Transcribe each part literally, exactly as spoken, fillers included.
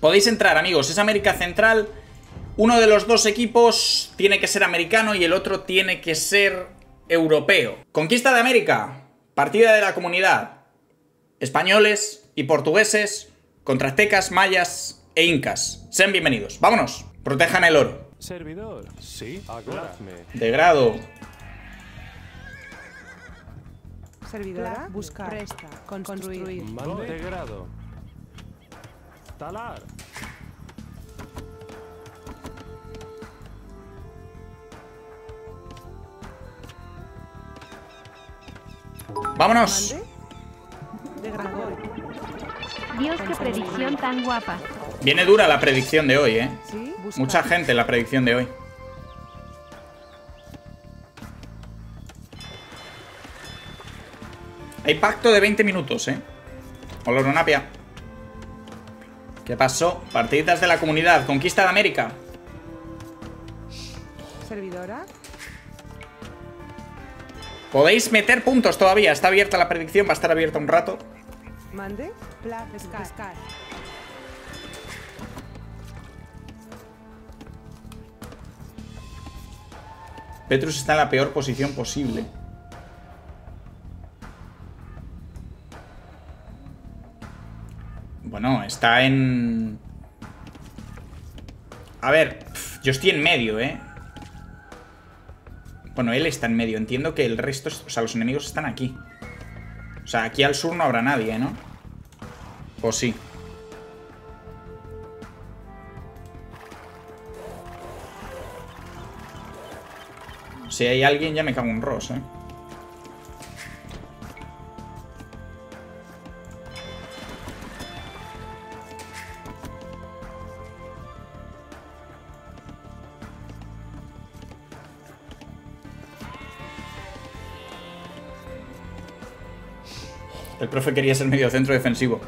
Podéis entrar, amigos. Es América Central. Uno de los dos equipos tiene que ser americano y el otro tiene que ser europeo. Conquista de América. Partida de la comunidad. Españoles y portugueses contra aztecas, mayas e incas. Sean bienvenidos. Vámonos. Protejan el oro. Servidor. Sí. De grado. Servidora. Buscar. Presta. Construir. De grado. Talar. ¡Vámonos! Dios, qué predicción tan guapa. Viene dura la predicción de hoy, ¿eh? ¿Sí? Mucha gente la predicción de hoy. Hay pacto de veinte minutos, ¿eh? Hola, Ronapia. ¿Qué pasó? Partiditas de la comunidad. Conquista de América. Servidora. Podéis meter puntos todavía. Está abierta la predicción. Va a estar abierta un rato. Mande. Pescar. Petrus está en la peor posición posible. Bueno, está en... A ver, yo estoy en medio, ¿eh? Bueno, él está en medio. Entiendo que el resto... O sea, los enemigos están aquí. O sea, aquí al sur no habrá nadie, ¿no? O sí. Si hay alguien, ya me cago en Ross, ¿eh? El profe quería ser mediocentro defensivo.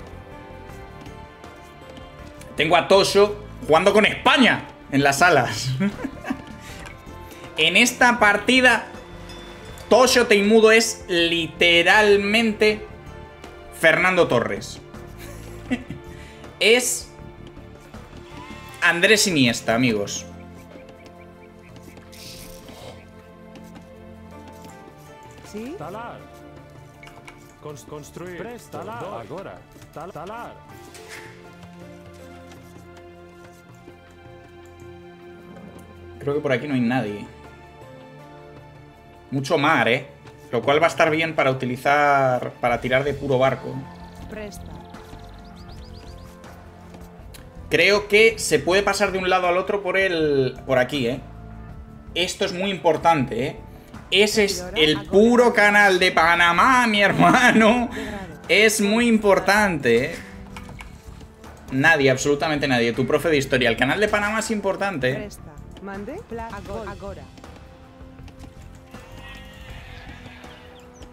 Tengo a Tosho jugando con España en las alas. En esta partida, Tosho Teimudo es literalmente Fernando Torres. Es Andrés Iniesta, amigos. ¿Sí? Construir. Presto, talar. Agora. Talar. Creo que por aquí no hay nadie. Mucho mar, eh. Lo cual va a estar bien para utilizar. Para tirar de puro barco. Presta. Creo que se puede pasar de un lado al otro por el. Por aquí, eh. Esto es muy importante, eh. Ese es el puro canal de Panamá, mi hermano. Es muy importante. Nadie, absolutamente nadie. Tu profe de historia. El canal de Panamá es importante.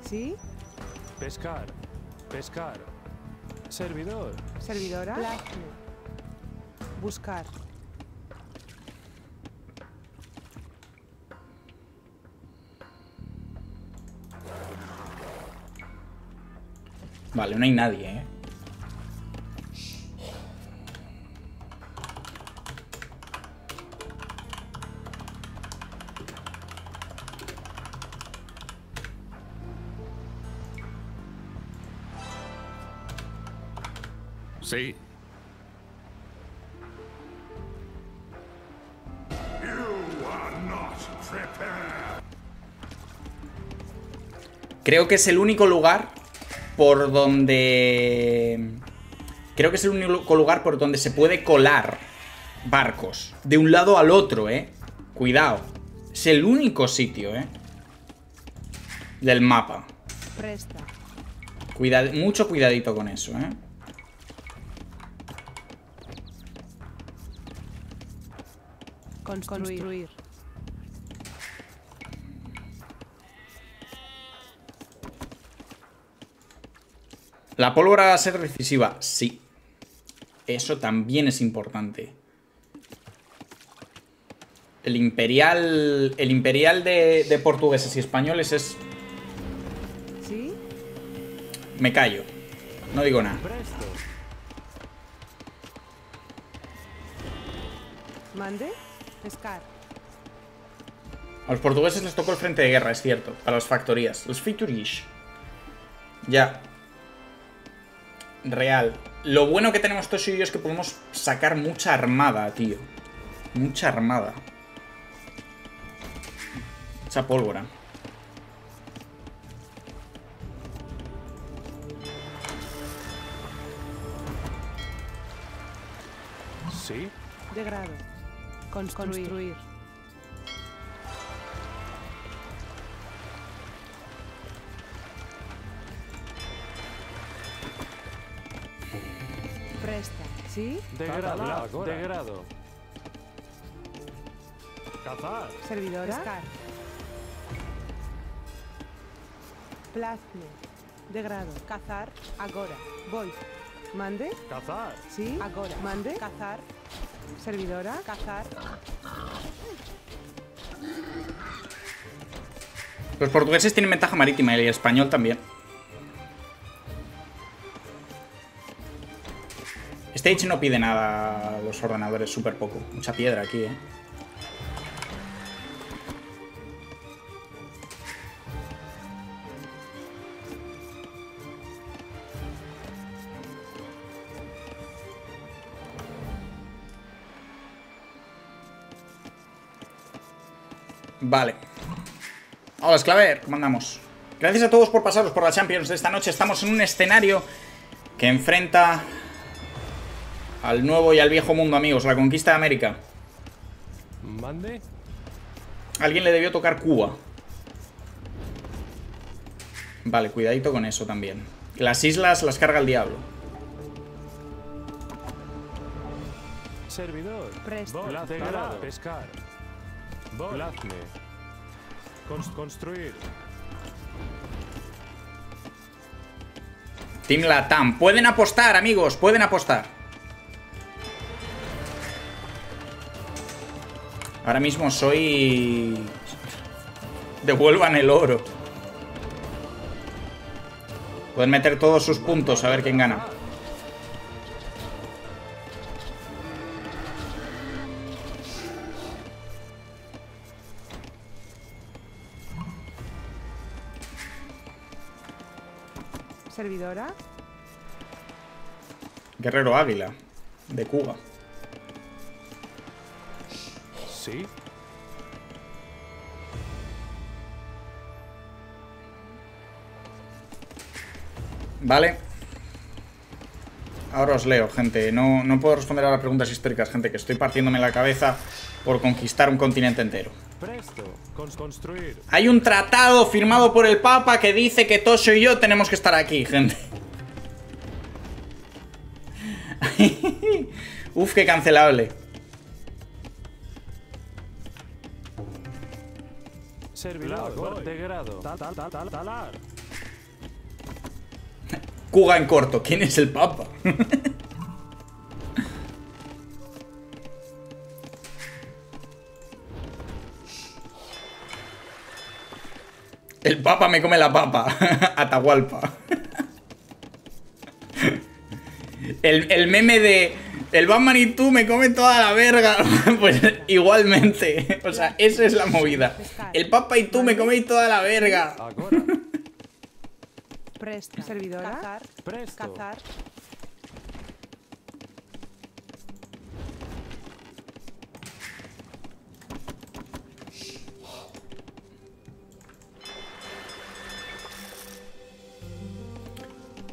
¿Sí? Pescar. Pescar. Servidor. Servidora. Buscar. Vale, no hay nadie, ¿eh? Sí. Creo que es el único lugar... Por donde... Creo que es el único lugar por donde se puede colar barcos. De un lado al otro, ¿eh? Cuidado. Es el único sitio, ¿eh? Del mapa. Presta. Cuidad... Mucho cuidadito con eso, ¿eh? Construir. ¿La pólvora va a ser decisiva? Sí. Eso también es importante. El imperial... El imperial de, de portugueses y españoles es... ¿Sí? Me callo. No digo nada. ¿Mande? Scar. A los portugueses les tocó el frente de guerra, es cierto. A las factorías. Los featurish. Ya. Real. Lo bueno que tenemos Tosho y yo es que podemos sacar mucha armada, tío. Mucha armada. Mucha pólvora. Sí. De grado. Construir. Construir. Presta. ¿Sí? De grado. De grado. Cazar. Servidora. Pescar. Plazme. De grado. Cazar. Agora. Voy. Mande. Cazar. Sí. Agora. Mande. Cazar. Servidora. Cazar. Los portugueses tienen ventaja marítima y el español también. Stage no pide nada. Los ordenadores súper poco. Mucha piedra aquí, eh. Vale. Hola, Esclaver, ¿cómo andamos? Gracias a todos por pasaros por la Champions de esta noche. Estamos en un escenario que enfrenta al nuevo y al viejo mundo, amigos. La conquista de América. ¿Mande? Alguien le debió tocar Cuba. Vale, cuidadito con eso también. Las islas las carga el diablo. Servidor. Presto. Pescar. Plazme. Construir. Team Latam. Pueden apostar, amigos. Pueden apostar. Ahora mismo soy... Devuelvan el oro. Pueden meter todos sus puntos. A ver quién gana. Servidora. Guerrero Águila de Cuba. Sí. Vale. Ahora os leo, gente. No, no puedo responder a las preguntas históricas, gente, que estoy partiéndome la cabeza por conquistar un continente entero. Presto, construir. Hay un tratado firmado por el Papa que dice que Tosho y yo tenemos que estar aquí, gente. Uf, qué cancelable. Servidor de grado. Cuga en corto. ¿Quién es el Papa? El papa me come la papa. Atahualpa. el, el meme de... El Batman y tú me come toda la verga. Pues igualmente. O sea, esa es la movida. El papa y tú me coméis toda la verga. Presta. Servidora. Cazar. Presto. Cazar.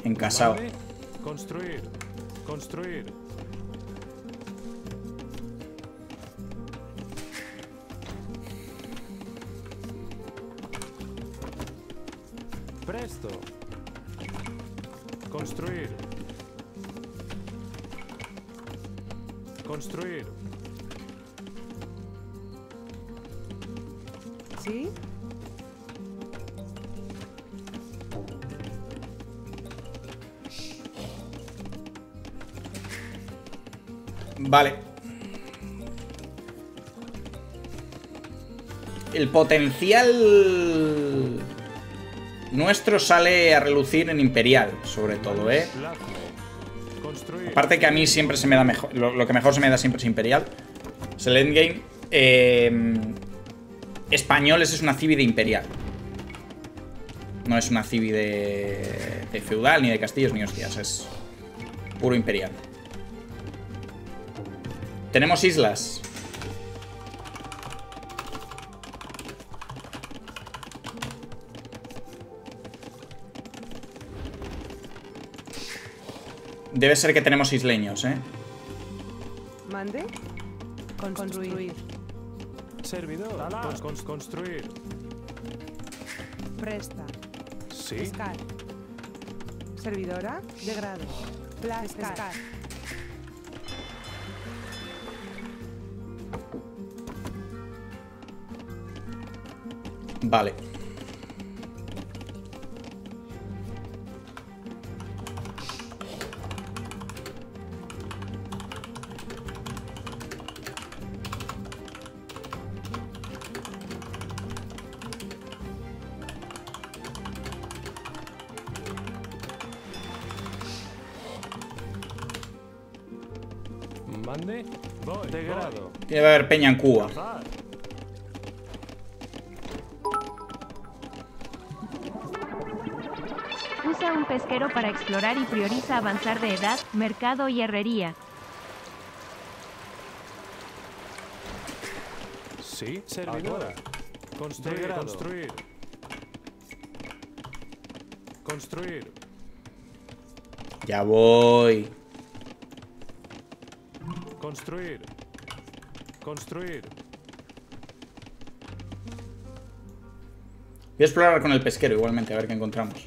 Encasado. Vale. Construir. Construir. Presto. Construir. Construir. ¿Sí? Vale. El potencial nuestro sale a relucir en Imperial, sobre todo, ¿eh? Aparte que a mí siempre se me da mejor. Lo, lo que mejor se me da siempre es Imperial. Es el endgame. Eh, españoles es una cívide imperial. No es una cívide de feudal, ni de castillos, ni hostias. Es puro imperial. Tenemos islas. Debe ser que tenemos isleños, ¿eh? ¿Mande? Construir. Servidor. Construir. Presta. Sí. Pescar. Servidora. De grado. Pescar. Vale. Mande. Voy. De grado. Debe haber peña en Cuba. Usa un pesquero para explorar y prioriza avanzar de edad, mercado y herrería. Sí, servidora. Construir, construir. Construir. Ya voy. Construir. Construir. Voy a explorar con el pesquero igualmente, a ver qué encontramos.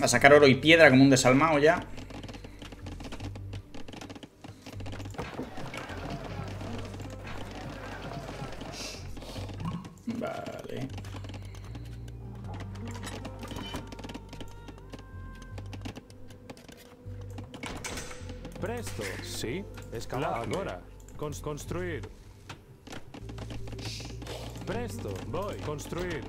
A sacar oro y piedra como un desalmado ya. Vale. Presto. Sí. Escalar. Ahora. Cons construir. Presto. Voy. Construir.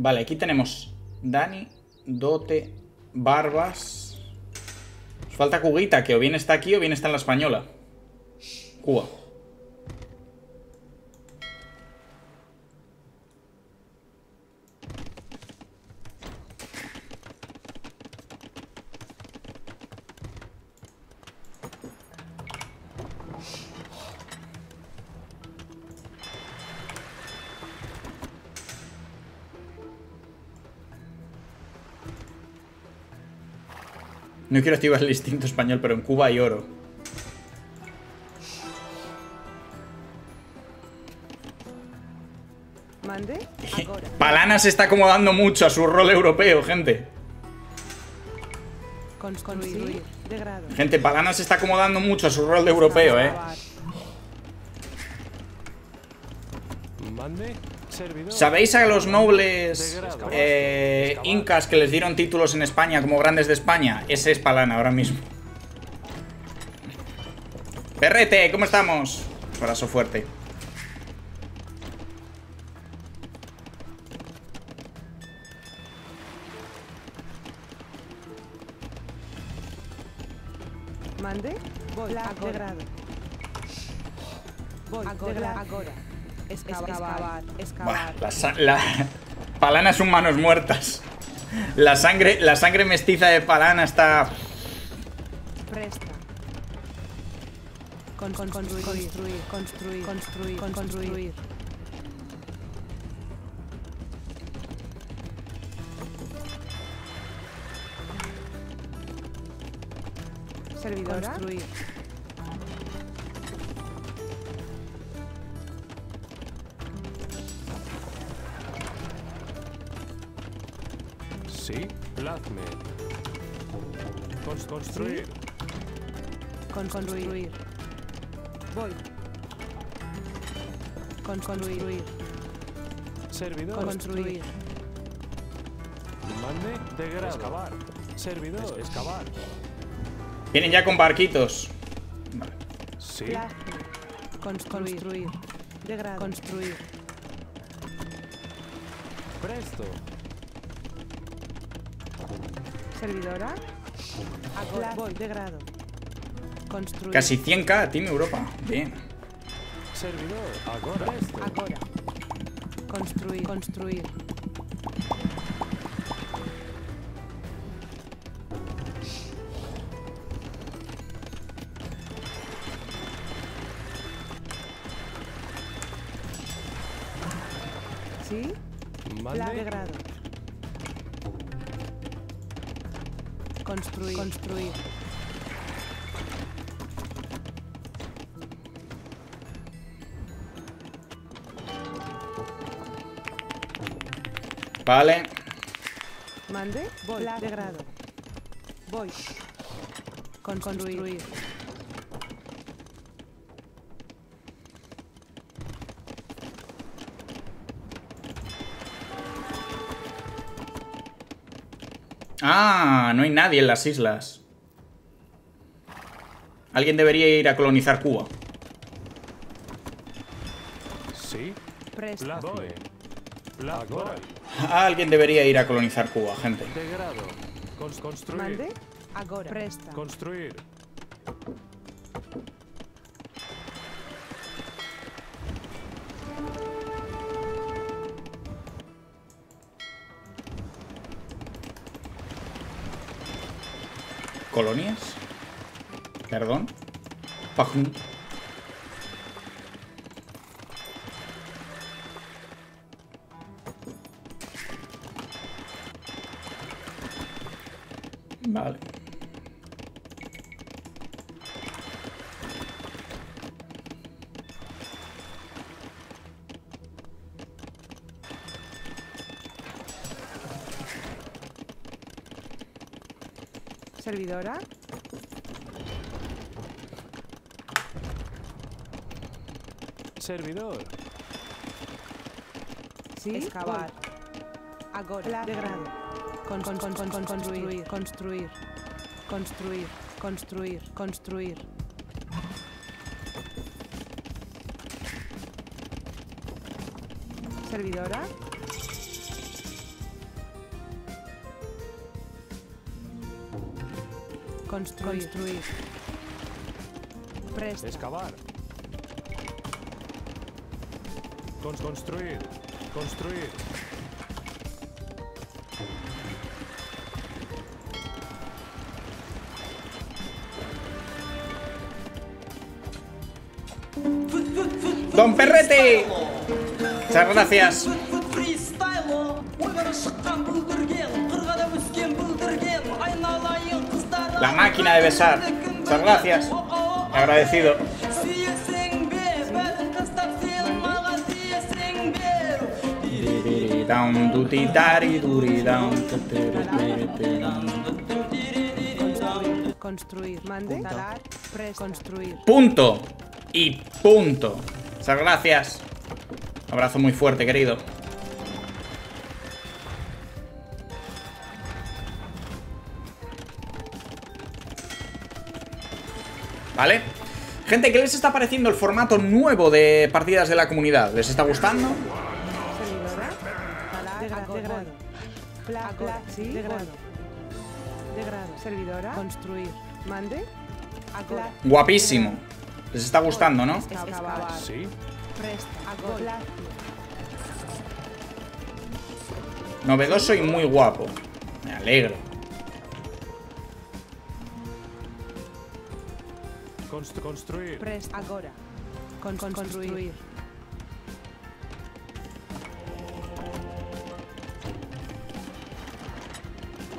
Vale, aquí tenemos Dani, Dote, Barbas. Nos falta Cuguita, que o bien está aquí o bien está en la española. Cuba. No quiero activar el instinto español, pero en Cuba hay oro. ¿Mande? Ahora. Palana se está acomodando mucho a su rol europeo, gente. Construir. Gente, Palana se está acomodando mucho a su rol de europeo, eh. ¿Mande? ¿Sabéis a los nobles eh, incas que les dieron títulos en España como grandes de España? Ese es Palana ahora mismo. Perrete, ¿cómo estamos? Abrazo fuerte. Mande. Voy agora. Voy agora. Excavar, excavar. Bah, la, la, Palana son manos muertas. La sangre, la sangre mestiza de Palana está. Presta. Con, con, construir, construir, construir, construir, construir. Servidora. Construir. Sí, plazme. Construir. Construir. Voy. Construir. Servidor. Construir. Mande de grado. Excavar. Servidor. Excavar. Vienen ya con barquitos. Vale. Sí. Construir. Construir. Degrado. Construir. Presto. Servidora. Aclar. Voy, degrado. Construir. Casi cien k, Team Europa. Bien. Servidor. Agora. Agora. Construir. Construir. ¿Sí? La degrado. Construir. Construir. Vale. Mande. Voy. La degrado. Voy. Construir. Ah, no hay nadie en las islas. Alguien debería ir a colonizar Cuba. Sí. La voy. La voy. Alguien debería ir a colonizar Cuba, gente. Construir. Construir. Colonias. Perdón. Pajun. Vale. Servidora. Servidor. Sí. Excavar. Agora. Degrado. Con, con, con, con, con, construir. Construir. Construir. Construir. Construir. Servidora. Construir. Construir. Presta. Excavar. Construir. Construir. ¡Don Perrete! Muchas gracias. La máquina de besar. Muchas gracias. Agradecido. Construir. Mande. Construir. Punto. Y punto. Muchas gracias. Abrazo muy fuerte, querido. ¿Vale? Gente, ¿qué les está pareciendo el formato nuevo de partidas de la comunidad? ¿Les está gustando? Guapísimo. Les está gustando, ¿no? Sí. Novedoso y muy guapo. Me alegro. Construir. Presta. Agora. Con, con, construir.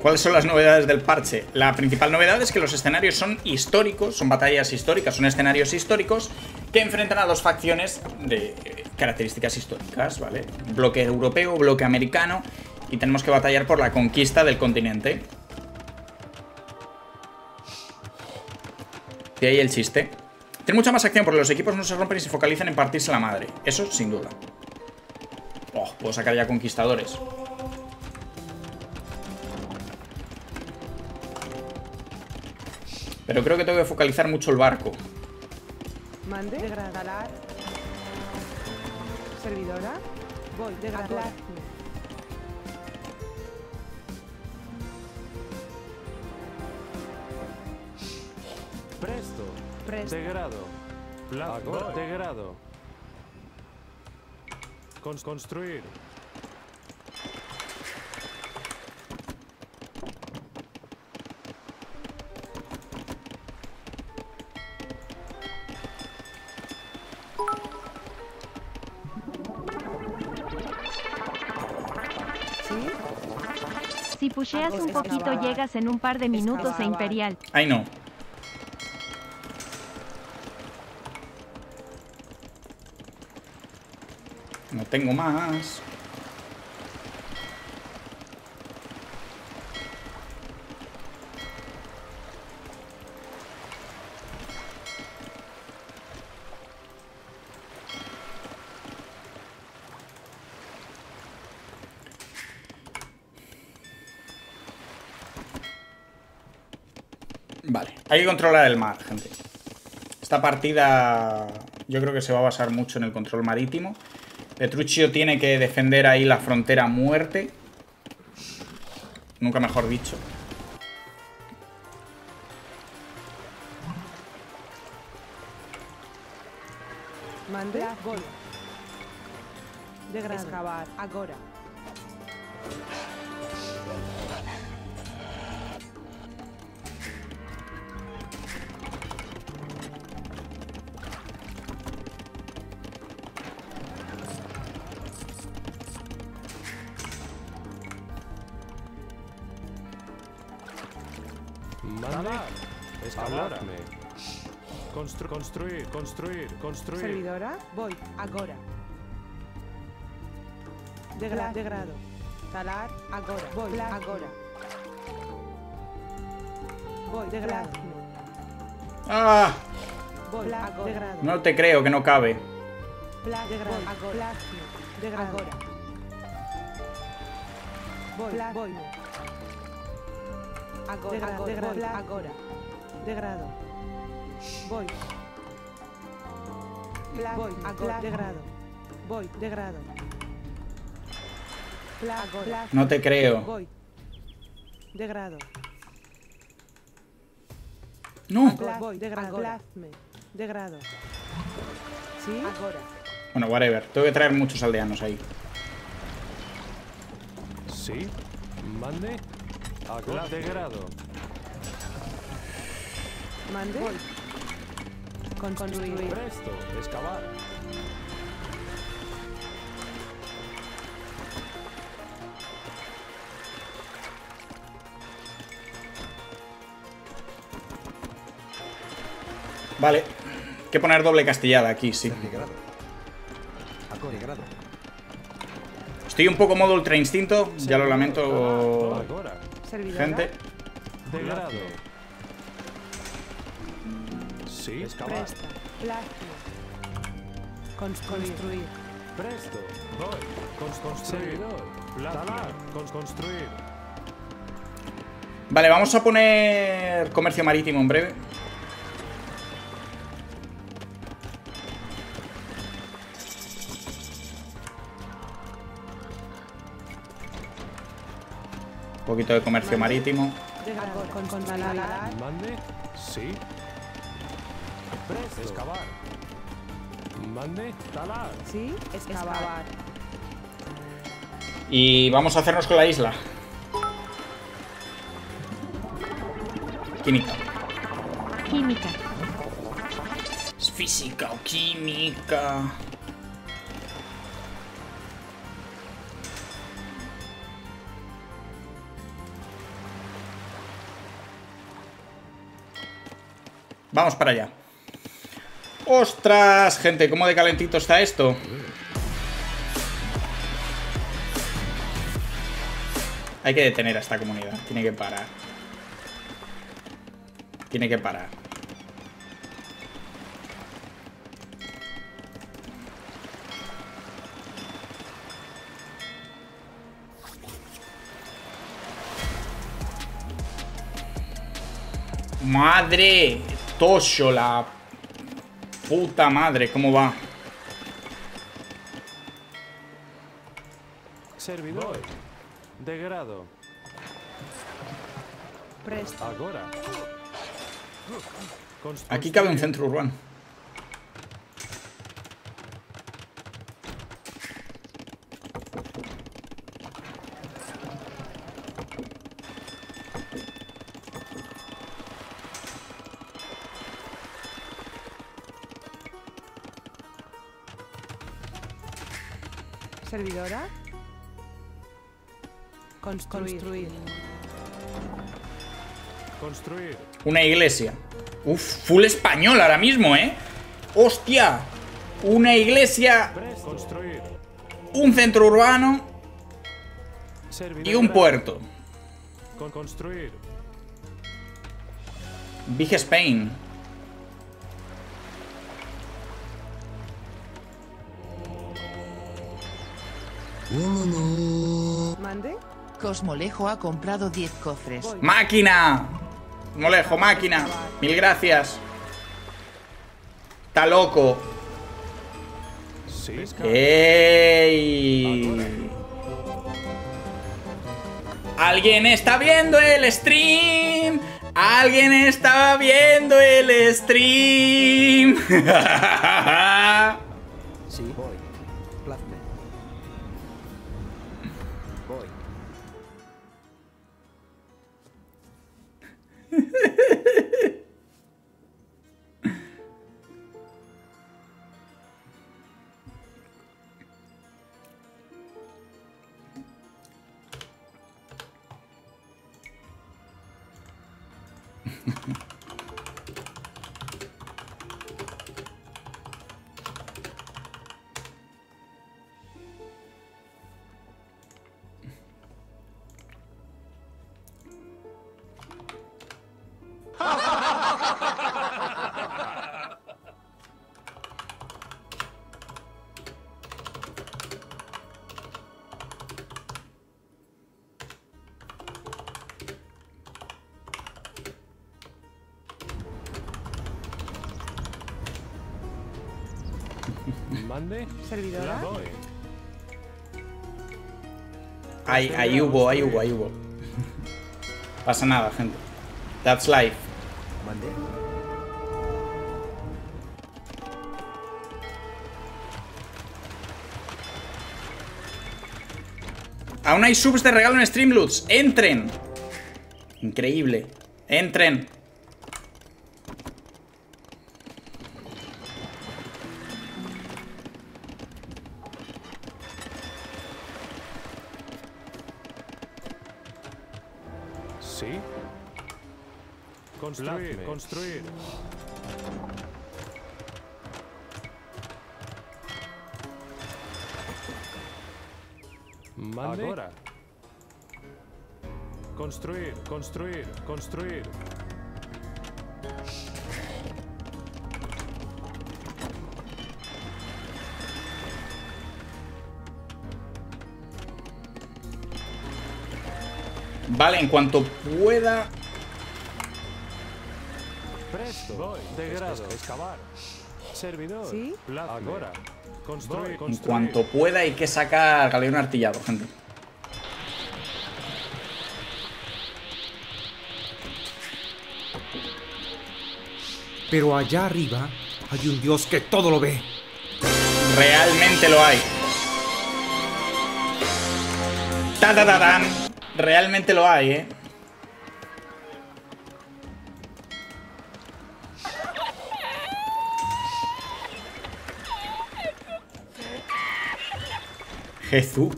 ¿Cuáles son las novedades del parche? La principal novedad es que los escenarios son históricos, son batallas históricas, son escenarios históricos que enfrentan a dos facciones de características históricas, ¿vale? Bloque europeo, bloque americano, y tenemos que batallar por la conquista del continente. De ahí el chiste. Tiene mucha más acción porque los equipos no se rompen y se focalizan en partirse la madre. Eso sin duda. Oh, Puedo sacar ya conquistadores. Pero creo que tengo que focalizar mucho el barco. Mande degradar. Servidora. Voy degradar. Presto. Presto. Degrado. Plazgo. Degrado. Cons construir. Si pusheas un poquito llegas en un par de minutos a Imperial. Ay no. No tengo más. Vale, hay que controlar el mar, gente. Esta partida yo creo que se va a basar mucho en el control marítimo. Petruccio tiene que defender ahí la frontera a muerte. Nunca mejor dicho. Mande gol. Degrado. Excavar ahora. Constru construir, construir, construir. Servidora, voy, ahora. Degrado, degrado. Talar, ahora. Voy, ahora. Voy, degrado. ¡Ah! Voy, degrado. No te creo que no cabe. Pla, degrado, ahora. Degrado. Voy, voy. Ahora, degrado, ahora. Degrado. Voy. Pla, voy, agor, degrado. Voy, degrado. Pla, agor, pla, no te creo. Voy. Degrado. No. Pla, voy, degrado. Plazme. Degrado. Sí. Agora. Bueno, whatever. Tengo que traer muchos aldeanos ahí. Sí. Mande. Agora, degrado. Mande. Voy. Construir. Presto, excavar. Vale, hay que poner doble castillada aquí, sí. Estoy un poco modo ultra instinto, ya lo lamento, gente. Sí, excavar. Presto, construir. Construir. Presto, voy. Cons construir. Talar. Cons construir. Vale, vamos a poner comercio marítimo en breve. Un poquito de comercio marítimo. Mande. Sí. Presto. Excavar. Mande. Talar. Sí. Excavar. Y vamos a hacernos con la isla. Química. Química. ¿Es física o química? Vamos para allá. ¡Ostras, gente! ¿Cómo de calentito está esto? Hay que detener a esta comunidad. Tiene que parar. Tiene que parar. Madre, Tosho, la puta madre, ¿cómo va? Servidor de grado. Presto. Agora. Aquí cabe un centro urbano. Servidora. Construir. Construir. Construir. Una iglesia. Uf, full español ahora mismo, ¿eh? ¡Hostia! Una iglesia. Construir. Un centro urbano. Servidora. Y un puerto. Construir. Big Spain. ¿Mande? Cosmolejo ha comprado diez cofres. Voy. ¡Máquina! Cosmolejo, máquina. Mil gracias. Está loco. Sí, ¡ey! ¿Alguien está viendo el stream? ¿Alguien está viendo el stream? Sí, voy. Servidora. Ahí, ahí hubo, ahí hubo, ahí hubo. Pasa nada, gente. That's life. Aún hay subs de regalo en Streamloots. ¡Entren! Increíble. ¡Entren! Construir, construir. ¿Mande? Ahora. Construir, construir, construir. Vale, en cuanto pueda. Voy, degrado, excavar, servidor, ¿sí? Ahora, construir, construir. En cuanto pueda hay que sacar galeón artillado, gente. Pero allá arriba hay un dios que todo lo ve. Realmente lo hay. Ta ta ta tan. Realmente lo hay, eh. Jesús,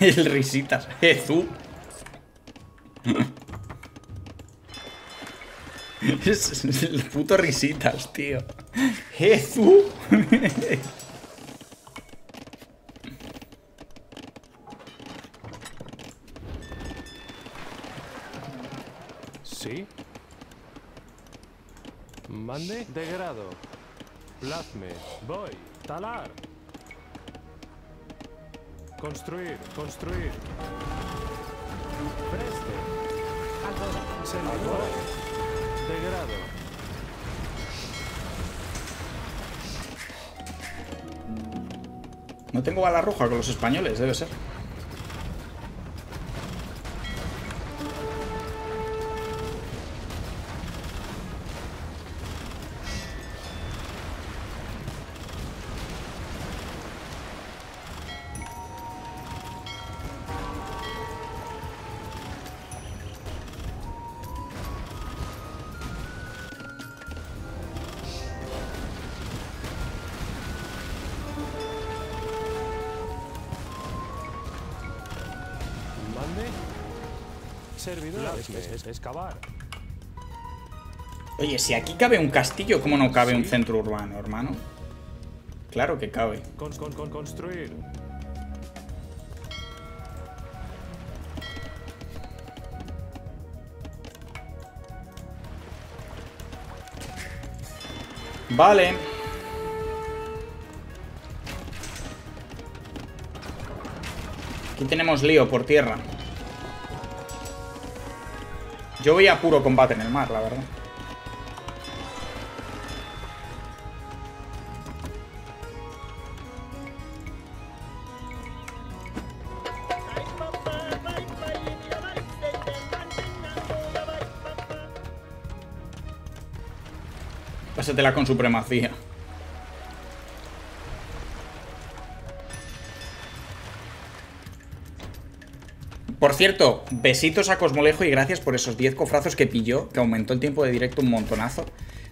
el risitas, Jesús. Es el puto risitas, tío. Jesús. Sí. Mande degrado. Plazme. Voy. Talar. Construir, construir. Preste. Agora. de grado. No tengo bala roja con los españoles, debe ser. Excavar. Oye, si aquí cabe un castillo, ¿cómo no cabe un centro urbano, hermano? Claro que cabe. Con, con, con construir. Vale. Aquí tenemos lío por tierra. Yo voy a puro combate en el mar, la verdad. Pásatela con supremacía. Por cierto, besitos a Cosmolejo y gracias por esos diez cofrazos que pilló, que aumentó el tiempo de directo un montonazo.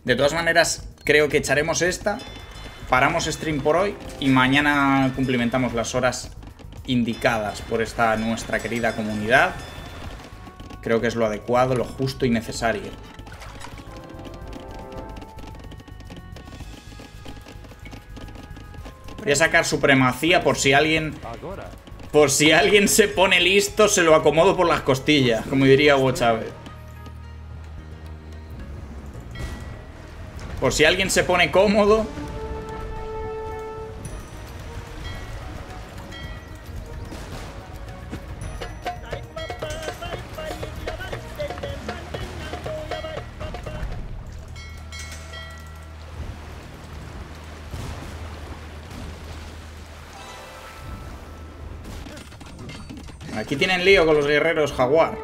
De todas maneras, creo que echaremos esta, paramos stream por hoy y mañana cumplimentamos las horas indicadas por esta nuestra querida comunidad. Creo que es lo adecuado, lo justo y necesario. Voy a sacar supremacía por si alguien... Por si alguien se pone listo, se lo acomodo por las costillas, como diría Hugo Chávez. Por si alguien se pone cómodo. Aquí tienen lío con los guerreros jaguar.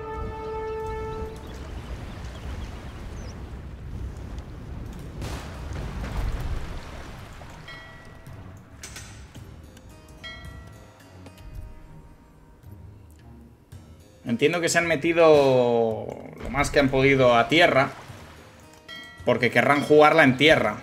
Entiendo que se han metido lo más que han podido a tierra, porque querrán jugarla en tierra.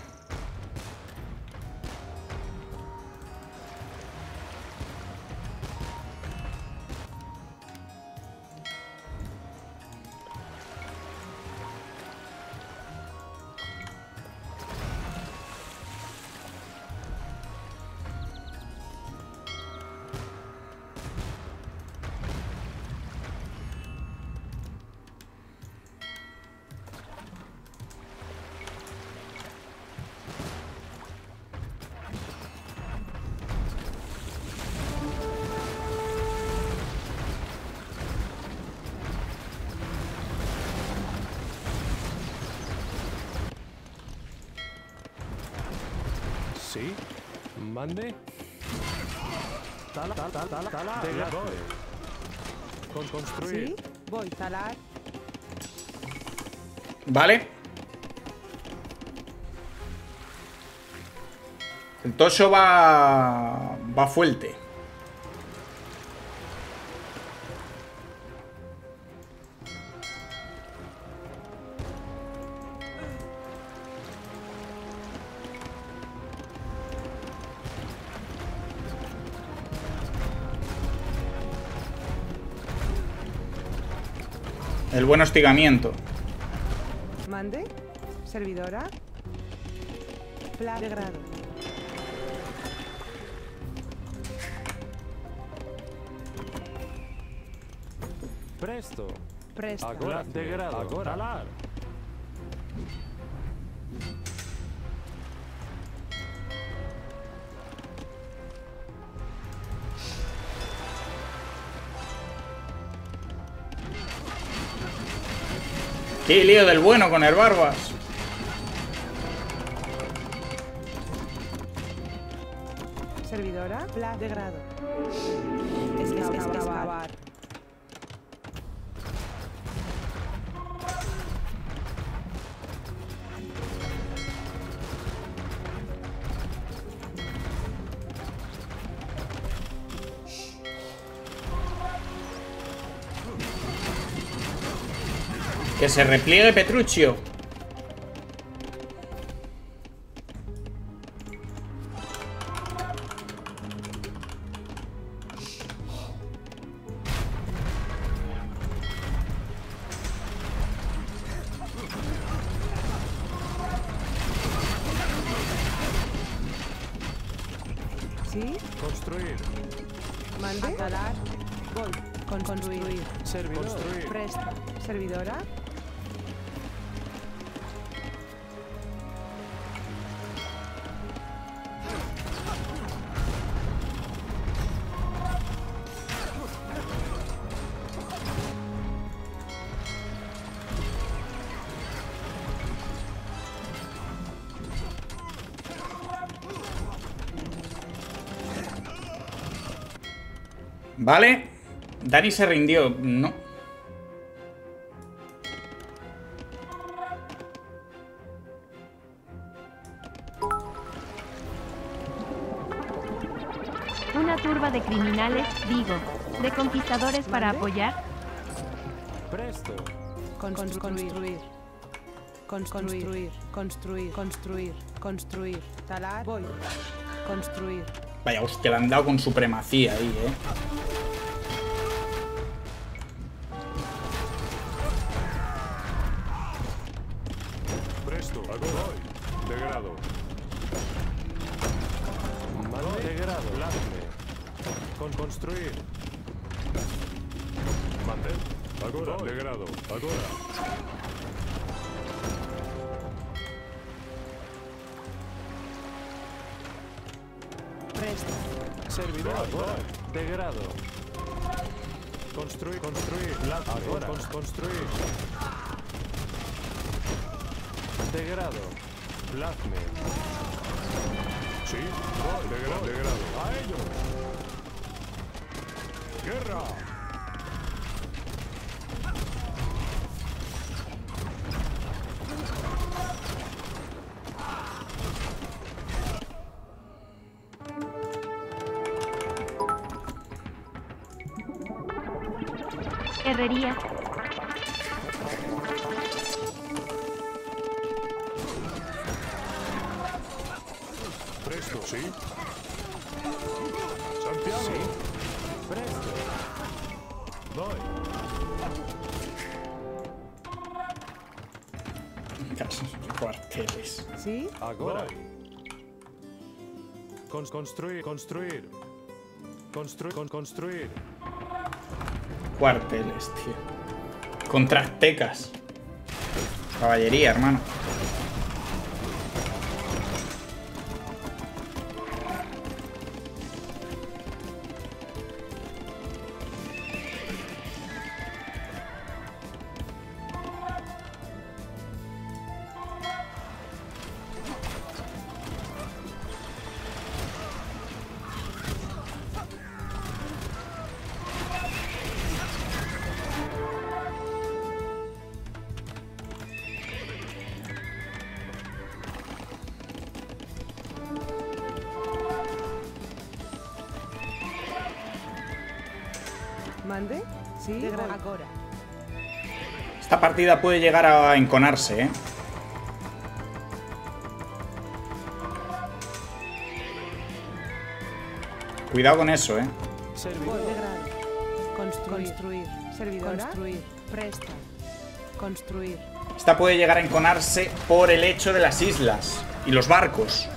Construir. Voy a talar. Vale. El Tosho va va fuerte. El buen hostigamiento. Mande, servidora. Plan de grado. Presto. Presto. Agora de grado. Agora. ¡Qué lío del bueno con el Barbas! Servidora, pla de grado. Es que es que excavar. Que se repliegue Petruccio. ¿Sí? Construir. Mandar. Atalar. Gol. Construir. Construir. Servidor. Construir. Presta. Servidora. Vale, Dani se rindió, no. Una turba de criminales, digo, de conquistadores para apoyar. Presto. Construir, construir, construir, construir, construir, construir, talar, voy, construir. Vaya, hostia, le han dado con supremacía ahí, eh. Presto, hago hoy. Degrado. Vale. Degrado, lastre. Con construir. Mantel. Agora, degrado. Agora. Servidor, degrado. Construir, construir, ahora, construir. Degrado, lazme. Sí, degrado, degrado. A ellos. Guerra. Herrería. Presto, sí. Santiago, sí. Presto. Doy. Casos cuarteles. Sí. Agora. Con construir, construir, construir, con construir. Cuarteles, tío. Contrastecas. Caballería, hermano. ¿Mande? Sí, ahora. Esta partida puede llegar a enconarse, ¿eh? Cuidado con eso, ¿eh? Servidor. Construir. Construir. Servidora. Construir. Presta. Construir. Esta puede llegar a enconarse por el hecho de las islas y los barcos.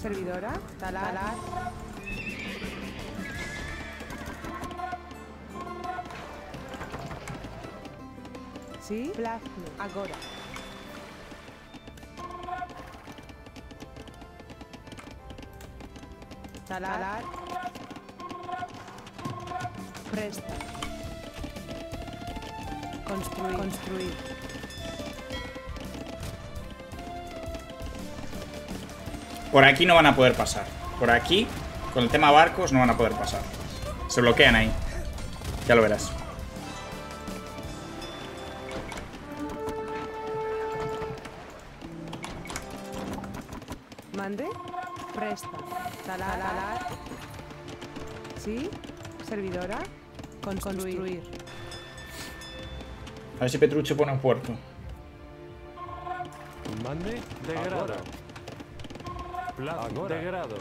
Servidora, talar. Sí, plasma, agora. Talar. Presta. Construir. Construir. Por aquí no van a poder pasar. Por aquí, con el tema barcos, no van a poder pasar. Se bloquean ahí. Ya lo verás. Mande. Presta. Talar. Sí. Servidora. Construir. A ver si Petruccio pone un puerto. Mande degrado. Plan degrado.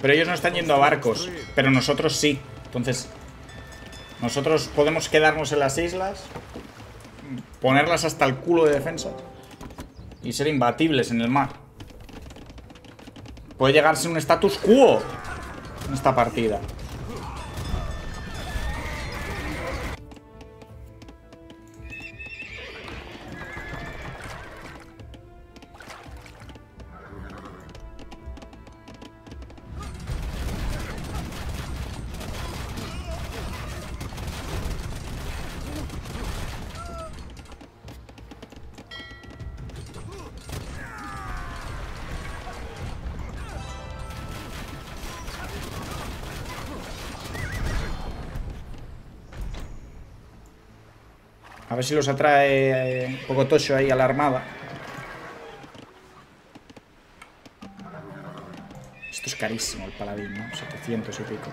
Pero ellos no están yendo a barcos. Pero nosotros sí. Entonces, nosotros podemos quedarnos en las islas, ponerlas hasta el culo de defensa y ser imbatibles en el mar. Puede llegarse un status quo en esta partida. A ver si los atrae un poco Tosho ahí a la armada. Esto es carísimo el paladín, ¿no? setecientos y pico.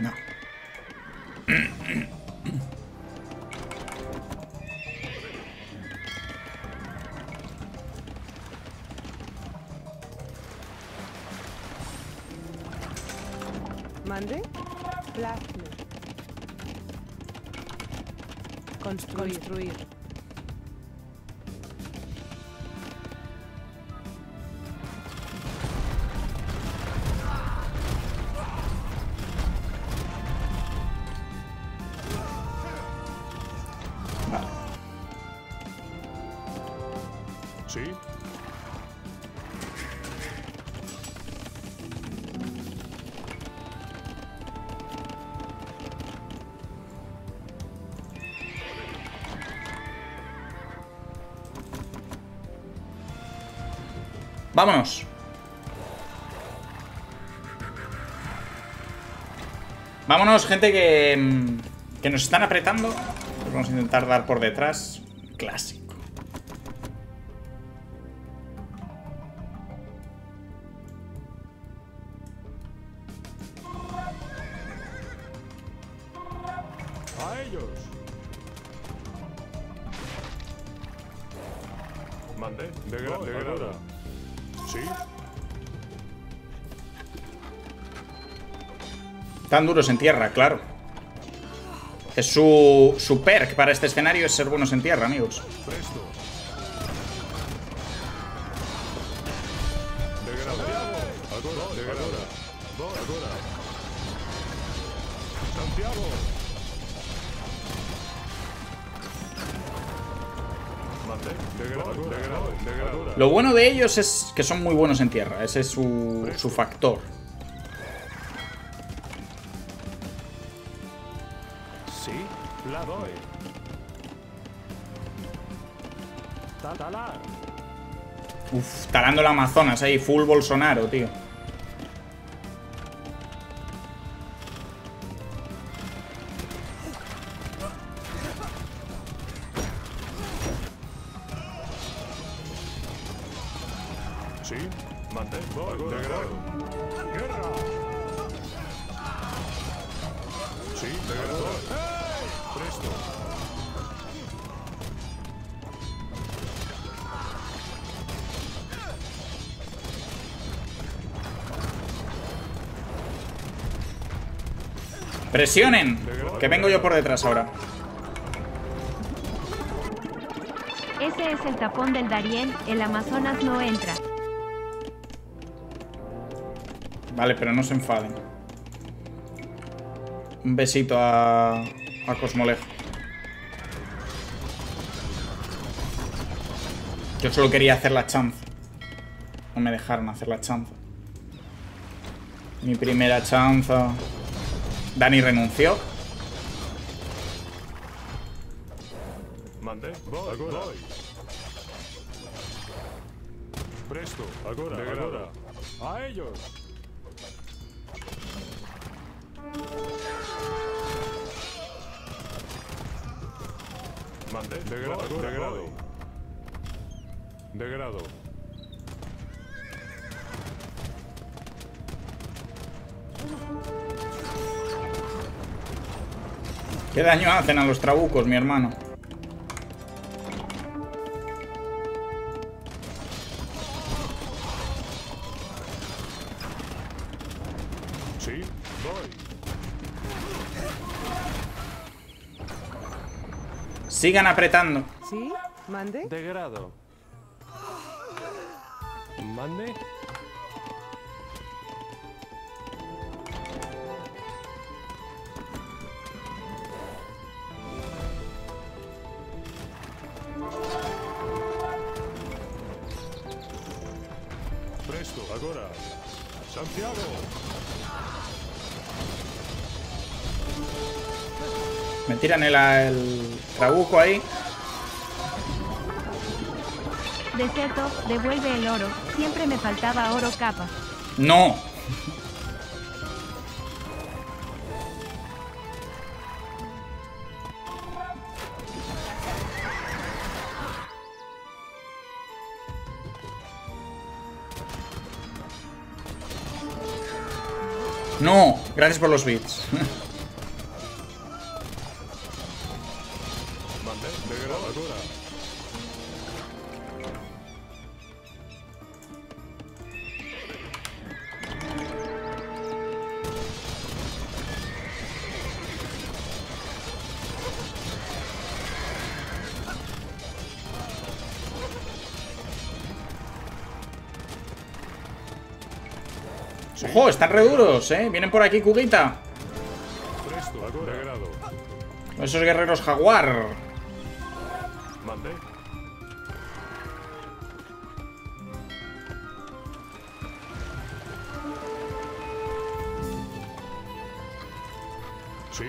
No. ¿Mande? Plasma. Construir. Construir. Vale. Sí. ¡Vámonos! Vámonos, gente, que, que nos están apretando. Pues vamos a intentar dar por detrás. Clásico. ¡A ellos! Mandé. De gran, de gran. Sí. Tan duros en tierra, claro. Es su, su perk para este escenario, es ser buenos en tierra, amigos. Presto. Lo bueno de ellos es que son muy buenos en tierra. Ese es su, su factor. Sí, la doy. Uf, talando el Amazonas ahí, full Bolsonaro, tío. Sí, mantén, voy, voy, voy. Guerra. Sí, de grado. Presto. Presionen, que vengo yo por detrás ahora. Ese es el tapón del Darién, el Amazonas no entra. Vale, pero no se enfaden. Un besito a, a Cosmolejo. Yo solo quería hacer la chanza. No me dejaron hacer la chanza. Mi primera chanza. Dani renunció. Mande. Voy, voy. Presto. Agora, agora. A ellos. Mande. Degrado, degrado. Degrado. ¿Qué daño hacen a los trabucos, mi hermano? Sí, voy. Sigan apretando. Sí, mande. Degrado. Mande. Presto, ahora. Santiago. Me tiran el, el trabuco ahí. Dseto, devuelve el oro. Siempre me faltaba oro capa. ¡No! ¡No! Gracias por los bits. ¡Ojo! Están re duros, ¿eh? Vienen por aquí, Cuguita. Esos guerreros jaguar. Sí.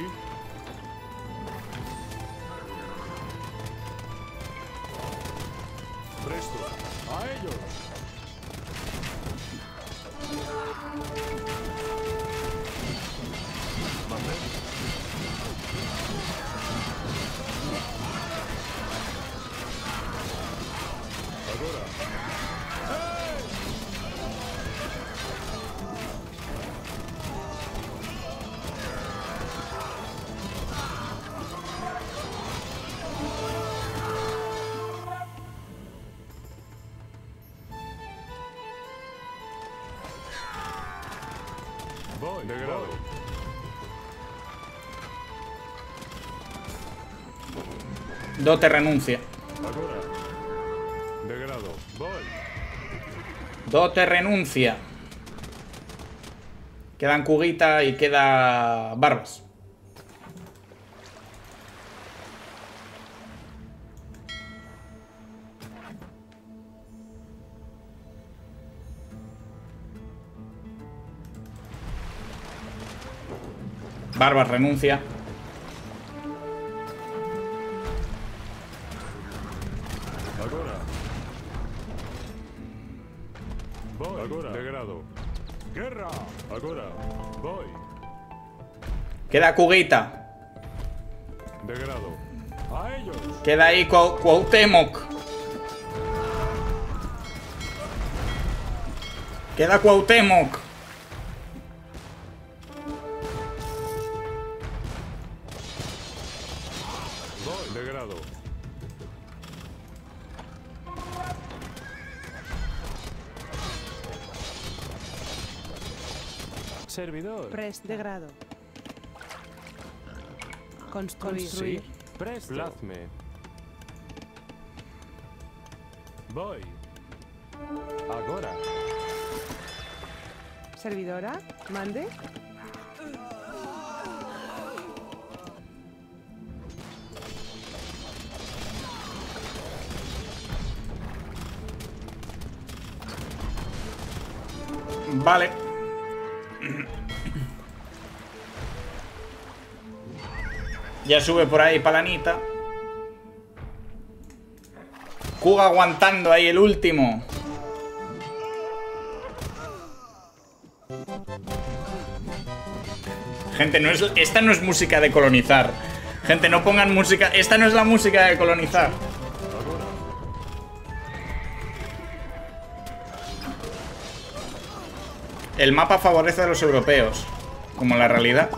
Presto. A ellos. Degrado. Dote renuncia. Degrado. Voy. Dote renuncia. Quedan Cuguita y queda Barbas. Barbas renuncia. Agora. Voy. Agora. Degrado. Guerra. Agora. Voy. Queda Cuguita. Degrado. A ellos. Queda ahí Cu- Cuauhtémoc. Queda Cuauhtémoc. Servidor. Pres de grado. Construir. Construir. Plazme. Voy. Agora. Servidora, mande. Vale. Ya sube por ahí Palanita. Cuga aguantando ahí el último. Gente, no es, esta no es música de colonizar. Gente, no pongan música. Esta no es la música de colonizar. El mapa favorece a los europeos, como la realidad.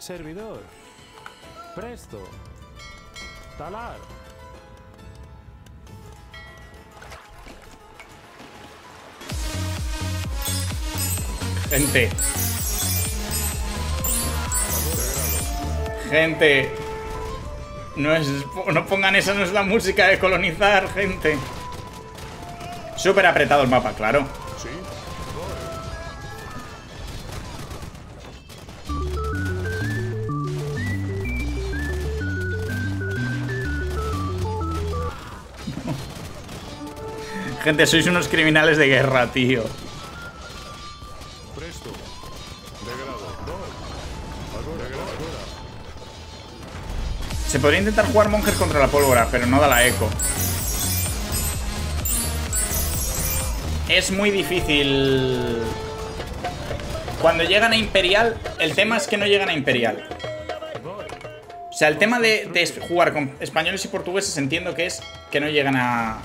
Servidor. Presto. Talar. Gente. Gente. No, es, no pongan esa, no es la música de colonizar, gente. Súper apretado el mapa, claro. Sí. Gente, sois unos criminales de guerra, tío. Presto. Se podría intentar jugar monjes contra la pólvora, pero no da la eco. Es muy difícil. Cuando llegan a Imperial, el tema es que no llegan a Imperial. O sea, el tema de, de jugar con españoles y portugueses entiendo que es que no llegan a...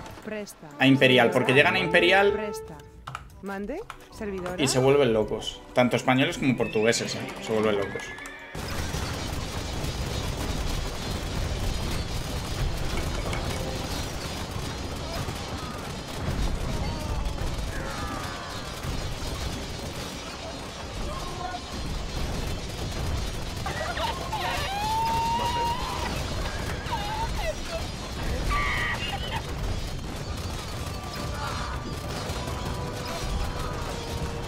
a Imperial, porque llegan a Imperial y se vuelven locos. Tanto españoles como portugueses, ¿eh? Se vuelven locos.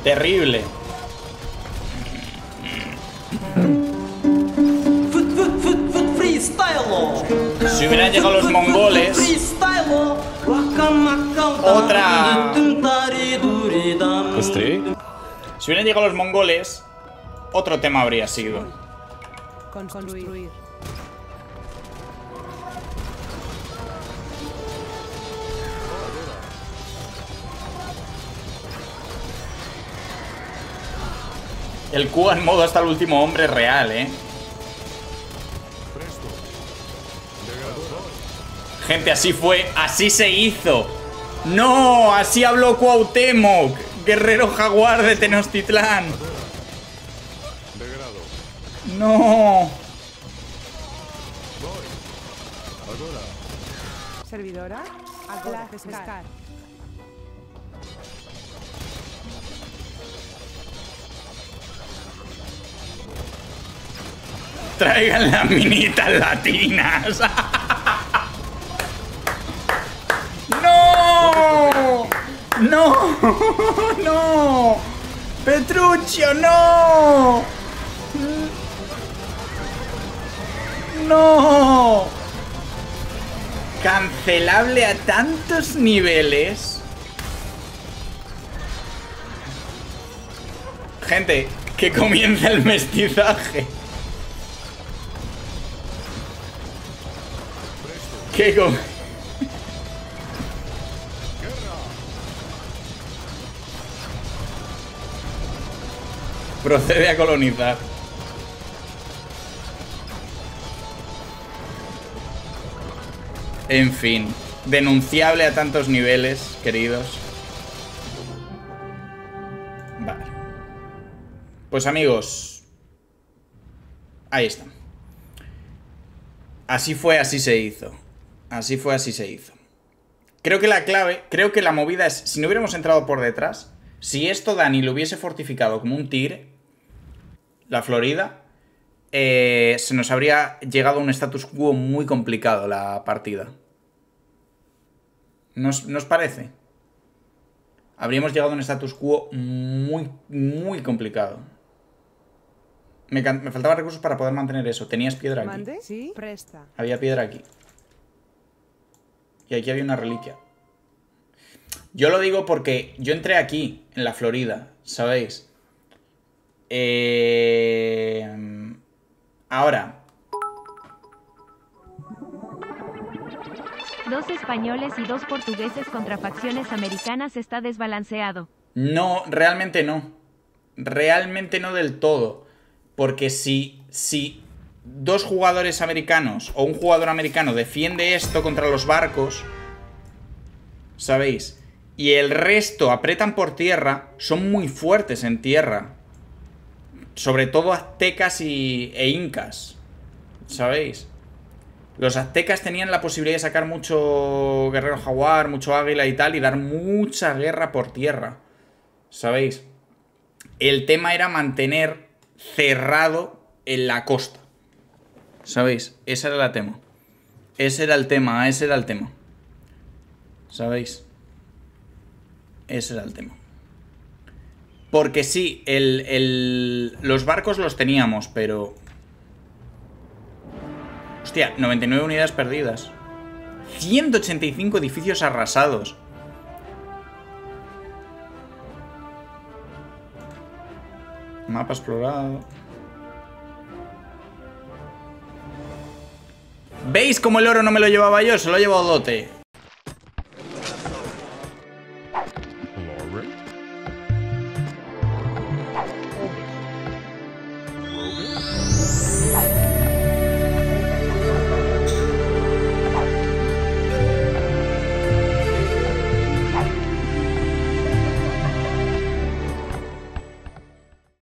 Terrible. Si hubieran llegado los mongoles, otra. ¿Este? Si hubieran llegado los mongoles, otro tema habría sido. Construir. El Cuba en modo hasta el último hombre real, eh. Gente, así fue, así se hizo. ¡No! Así habló Cuauhtémoc, guerrero jaguar de Tenochtitlán. ¡No! Servidora, a pescar. Traigan las minitas latinas. ¡No! ¡No! ¡No! ¡Petruccio, no! ¡No! ¿Cancelable a tantos niveles? Gente, que comienza el mestizaje. ¿Qué con...? Procede a colonizar. En fin. denunciable a tantos niveles, queridos. Vale. Pues amigos, ahí está. Así fue, así se hizo. Así fue, así se hizo. Creo que la clave, creo que la movida es, si no hubiéramos entrado por detrás, si esto Dani lo hubiese fortificado como un tigre, la Florida, eh, se nos habría llegado a un status quo muy complicado la partida. ¿Nos, nos parece? Habríamos llegado a un status quo muy, muy complicado. Me, me faltaban recursos para poder mantener eso. Tenías piedra aquí. Sí, presta. Había piedra aquí. Y aquí había una reliquia. Yo lo digo porque yo entré aquí, en la Florida, ¿sabéis? Eh... Ahora. Dos españoles y dos portugueses contra facciones americanas está desbalanceado. No, realmente no. Realmente no del todo. Porque si... si dos jugadores americanos o un jugador americano defiende esto contra los barcos, ¿sabéis? Y el resto apretan por tierra, son muy fuertes en tierra. Sobre todo aztecas y, e incas, ¿sabéis? Los aztecas tenían la posibilidad de sacar mucho guerrero jaguar, mucho águila y tal, y dar mucha guerra por tierra, ¿sabéis? El tema era mantener cerrado en la costa. ¿Sabéis? Ese era el tema. Ese era el tema, ese era el tema. ¿Sabéis? Ese era el tema. Porque sí, el, el, los barcos los teníamos, pero... Hostia, noventa y nueve unidades perdidas. ciento ochenta y cinco edificios arrasados. Mapa explorado... ¿Veis cómo el oro no me lo llevaba yo? Se lo ha llevado Dote.